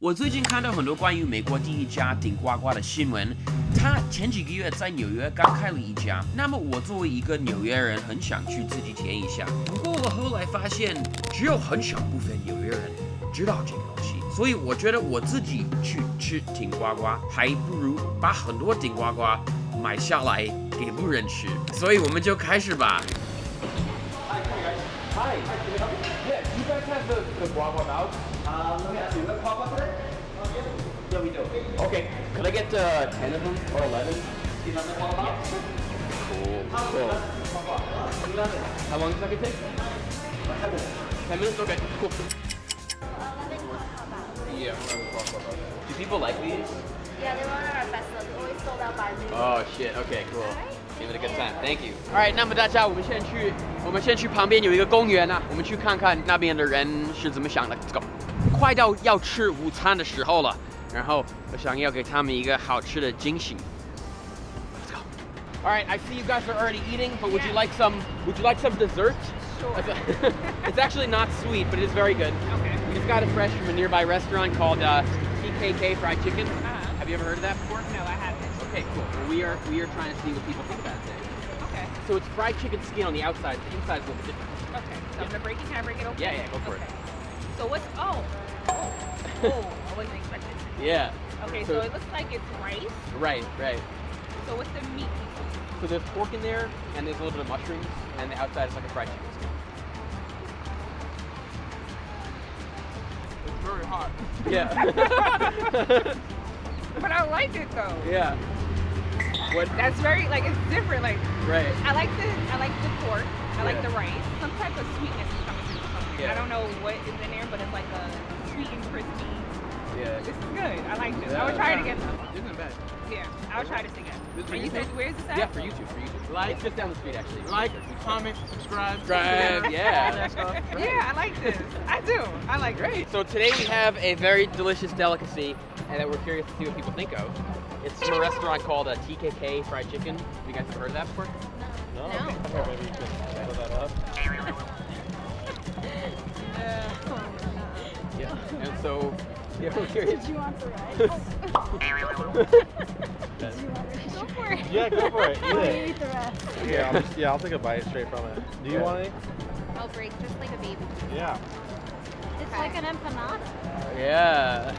我最近看到很多关于美国第一家顶呱呱的新闻，他前几个月在纽约刚开了一家。那么我作为一个纽约人，很想去自己体验一下。不过我后来发现，只有很小部分纽约人知道这个东西，所以我觉得我自己去吃顶呱呱，还不如把很多顶呱呱买下来给路人吃。所以我们就开始吧。 Hi, can I help you? Yeah, do you guys have the guagua bao? Let me ask you, what guagua today? Yeah, we do. Okay, could I get 10 of them or 11? Do you love the guagua bao? Cool. Cool. How long does that take? 10 minutes. 10 minutes? Okay, cool. Yeah, guagua bao. Do people like these? Yeah, they're one of our best ones. They're always sold out by me. Oh, shit. Okay, cool. Give it a good time. Thank you. All right, 那么大家，我们先去旁边有一个公园啊，我们去看看那边的人是怎么想的。Let's go。快到要吃午餐的时候了，然后我想要给他们一个好吃的惊喜。Let's go。All right, I see you guys are already eating, but would you like some? Would you like some dessert? Sure. It's actually not sweet, but it is very good. Okay. We just got it fresh from a nearby restaurant called TKK Fried Chicken. Have you ever heard of that before? No, I haven't. Okay, cool. Well, we are trying to see what people think about it today. Okay. So it's fried chicken skin on the outside. The inside is a little bit different. Okay. So yeah. I'm gonna break it. Can I break it open? Yeah, yeah. Go for it. So what's I wasn't expecting. Yeah. Okay. So it looks like it's rice. Right. Right. So what's the meat? So there's pork in there, and there's a little bit of mushrooms, and the outside is like a fried chicken skin. It's very hot. Yeah. But I like it though. Yeah. What? That's very like it's different. Like right. I like the pork. I like the rice. Some type of sweetness is coming through something. Yeah. I don't know what is in there, but it's like a sweet and crispy. Yeah. This is good. I like this. Yeah, I would try it again. This isn't bad. Yeah. I'll try this again. And you said where's this at? Yeah, for YouTube. For YouTube. Like just down the street actually. Like, comment, subscribe. Subscribe. Yeah. Yeah. I like this. I do. I like it. Great. So today we have a very delicious delicacy. And that we're curious to see what people think of. It's from a restaurant called TKK Fried Chicken. Have you guys ever heard of that before? No. No. Or maybe you just pull that up. Yeah. And so, yeah, we're curious. Did you want the rice? Did you want rice? Go for it. Yeah, go for it. Yeah. Eat the rest. Yeah, I'll take a bite straight from it. Do you want any? I'll break just like a baby. Yeah. It's like an empanada. Yeah.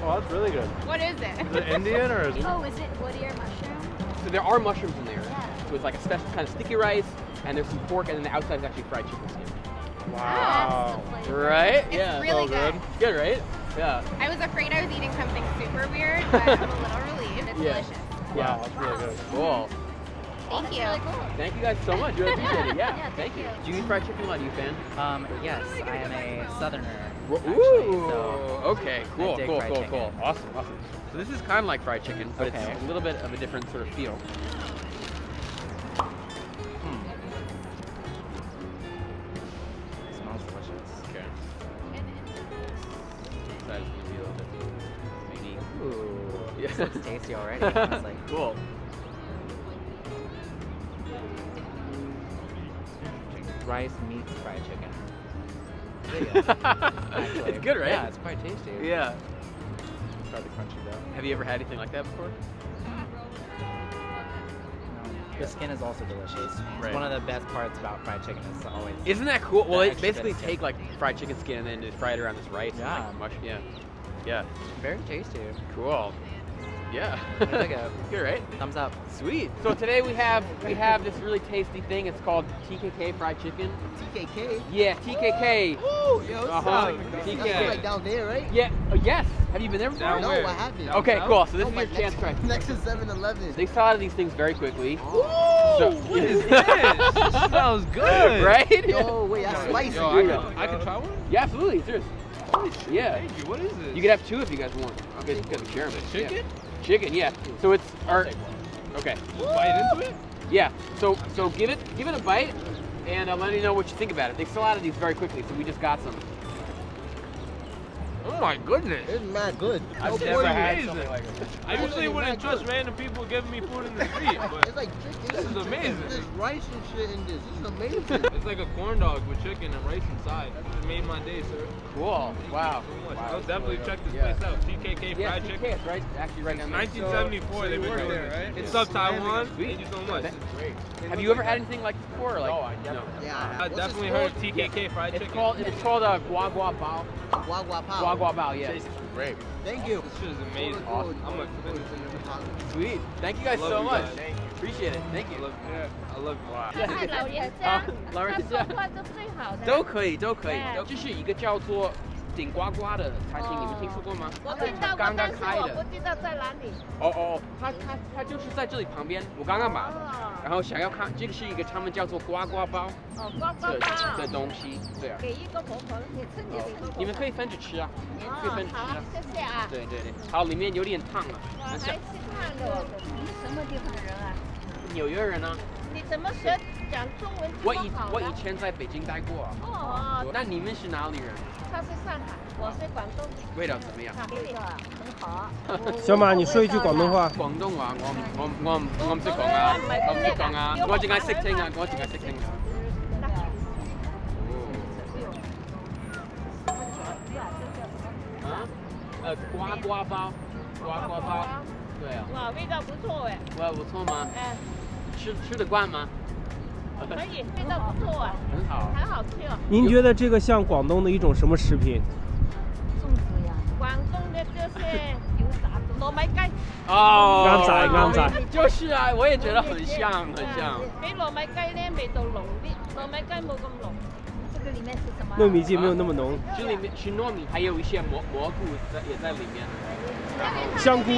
Oh, that's really good. What is it? Is it Indian or is it? Oh, is it woody or mushroom? So there are mushrooms in there. Yeah. So it's like a special kind of sticky rice, and there's some pork, and then the outside is actually fried chicken skin. Wow. Oh, that's right? It's really good. It's good, right? Yeah. I was afraid I was eating something super weird, but I'm a little relieved. It's delicious. Yeah, wow, that's really good. Cool. Thank you. Really cool. Thank you guys so much. Really appreciate it. Yeah, thank you. Do you eat fried chicken a lot, you fan? Yes, I am a southerner. Actually, ooh. So okay. Cool. Awesome. Awesome. So this is kind of like fried chicken, but it's a little bit of a different sort of feel. It smells delicious. Okay. Inside is gonna be a little bit meaty. Ooh. Yeah. This looks tasty already. Honestly. Cool. Rice meets fried chicken. It's good, right? Yeah, it's quite tasty. Yeah. It's probably crunchy though. Have you ever had anything like that before? No. The skin is also delicious. Right. It's one of the best parts about fried chicken. It's always. Isn't that cool? Well, they basically take like fried chicken skin and then they fry it around this rice. Yeah. And, like, yeah. Very tasty. Cool. Yeah. There you go. Good, right? Thumbs up. Sweet. So today we have this really tasty thing. It's called TKK Fried Chicken. TKK? Yeah, TKK. Oh, yo, what's up? TKK. That's like down there, right? Yeah. Oh, yes. Have you been there before? No, I haven't. Okay, cool. So this is your chance to try. Next to 7-Eleven. They saw these things very quickly. Ooh, so, what is this? That smells good. Right? Yo, wait, that's spicy. Yo, I can try one? Yeah, absolutely. Serious. Holy shit. Yeah. Thank you. What is this? You can have two if you guys want. Okay, you guys can share them. Chicken? Chicken, yeah. So it's our okay. Just bite into it. Yeah. So give it a bite, and let me know what you think about it. They sell out of these very quickly, so we just got some. Oh my goodness! It's not good. I've never had something like this. I usually wouldn't trust random people giving me food in the street, but it's like chicken. This is amazing. There's rice and shit in this. This is amazing. It's like a corn dog with chicken and rice inside. It made my day, sir. Cool. Wow. So much. I'll definitely check this place out. TKK Fried Chicken. Yeah, TKK, right, actually right down there. 1974, so they've been doing there, right? It's up Taiwan. Thank you so much. Have you ever had anything like this before? Like, I definitely heard of TKK Fried Chicken. It's called a guagua bao. Guagua bao. Guagua bao, yeah. Tastes great. Thank you. This shit is amazing. Awesome. I'm a sweet. Thank you guys so much. Appreciate it. Thank you. I love you. 都可以，这是一个叫做顶呱呱的餐厅，你们听说过吗？我听到，刚刚开的，我不知道在哪里。哦，它就是在这里旁边，我刚刚买的。然后想要看，这个是一个他们叫做呱呱包。哦，呱呱包的东西，对啊。给一个婆婆，你吃你的一个。你们可以分着吃啊，可以分着吃啊。谢谢啊。对，好，里面有点烫啊。我还吃烫的，你什么地方人啊？纽约人啊。 你怎么学讲中文？我以前在北京待过。哦，那你们是哪里人？他是上海，我是广东。味道怎么样？味道很好。小马，你说一句广东话。广东話我唔識講啊，我唔識講啊，我淨係識聽啊，我淨係識聽啊。哦。呱呱包。对啊。哇，味道不錯哎。哇，不錯嗎？哎。 吃得惯吗？可以，味道不错啊，很好，很好吃哦。您觉得这个像广东的一种什么食品？粽子呀，广东的就是油炸糯米鸡。哦，啱晒，就是啊，我也觉得很像，很像。比糯米鸡呢味道浓啲，糯米鸡冇咁浓。这个里面是什么？糯米鸡没有那么浓，这里面是糯米，还有一些蘑菇也在里面。香菇。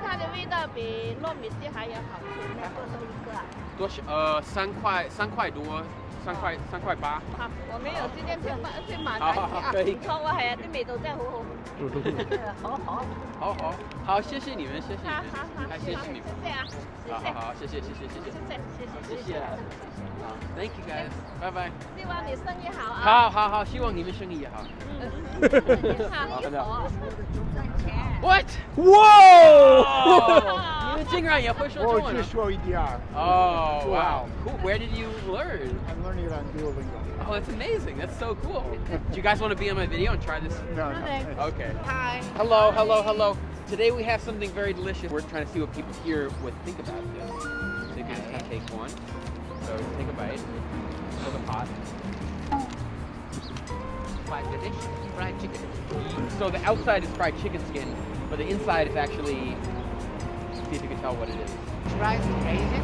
它的味道比糯米鸡还要好吃，两个都一个。多少？3块多，3块8。好，我没有今天去买东西啊。唔錯喎，係啊，啲味道真係好好。好，謝謝你們，謝謝。好，謝謝你們。好，謝謝。好 ，Thank you guys， 拜拜。希望你生意好啊。好，希望你們生意也好。好，真的。 What? Whoa! 你们竟然也会说中文？我只说一点。Oh, wow. Where did you learn? I'm learning it on Duolingo. Oh, that's amazing. That's so cool. Do you guys want to be on my video and try this? No. Thanks. Okay. Hi. Hello. Today we have something very delicious. We're trying to see what people here would think about this. So you can just take one. So take a bite. Fill the pot. Fried chicken. So the outside is fried chicken skin, but the inside is actually, see if you can tell what it is. Rice and gravy?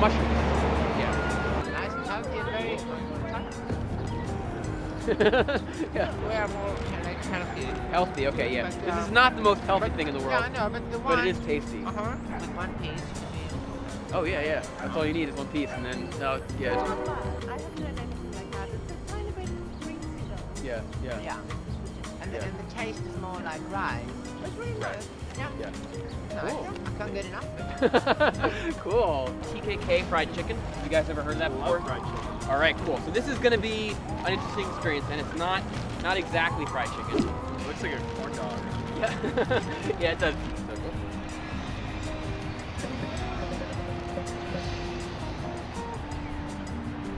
Mushrooms. Yeah. Nice and healthy and very tough. We are more like healthy. Healthy, okay, yeah. But, this is not the most healthy thing in the world. No, but the one... But it is tasty. Uh-huh. With one piece. Oh, yeah. That's all you need is one piece, and then, yeah. Yeah. And the taste is more like rice. It's really nice. Yeah. Cool. I can't get enough. Cool. TKK Fried Chicken. You guys ever heard that before? Fried chicken. All right, cool. So this is going to be an interesting experience, and it's not exactly fried chicken. It looks like a corn dog. Yeah. Yeah, it does.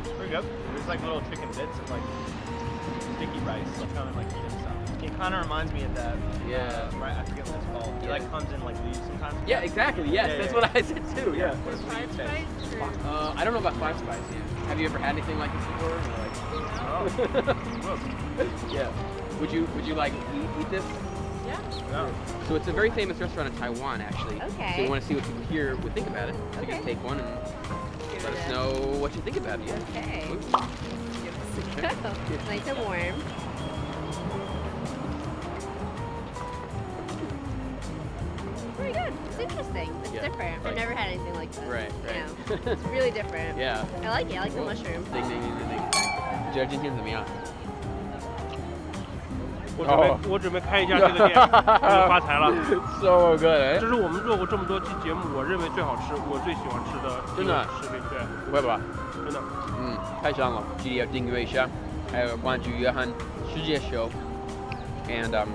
It's pretty good. There's like little chicken bits of like. Sticky rice, kind of like stuff. It kind of reminds me of that. Yeah. Right, I forget what it's called. It like comes in like leaves sometimes. Yeah, exactly. Yes, that's what I said too. Yeah. Five spice. I don't know about five spice. Yeah. Have you ever had anything like this before? Like, oh. Yeah. Would you like eat this? Yeah. Yeah. So it's a very famous restaurant in Taiwan, actually. Okay. So you want to see what people here would think about it. So you can take one and let us know what you think about it. Yeah. Okay. Oops. It's nice and warm. Pretty good. It's interesting. It's different. I've never had anything like this. Right. You know? It's really different. Yeah. I like it. I like the mushroom. Judging him怎么样? 我准备看一下这个店，我发财了。So good！ 这是我们做过这么多期节目，我认为最好吃，我最喜欢吃的真的食品，对，不会吧？真的，太香了！记得要订阅一下，还有关注约翰世界秀。And wow,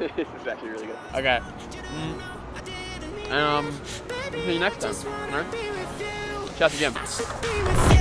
this is actually really good. Okay. And see you next time. All right. Shout out to Jim.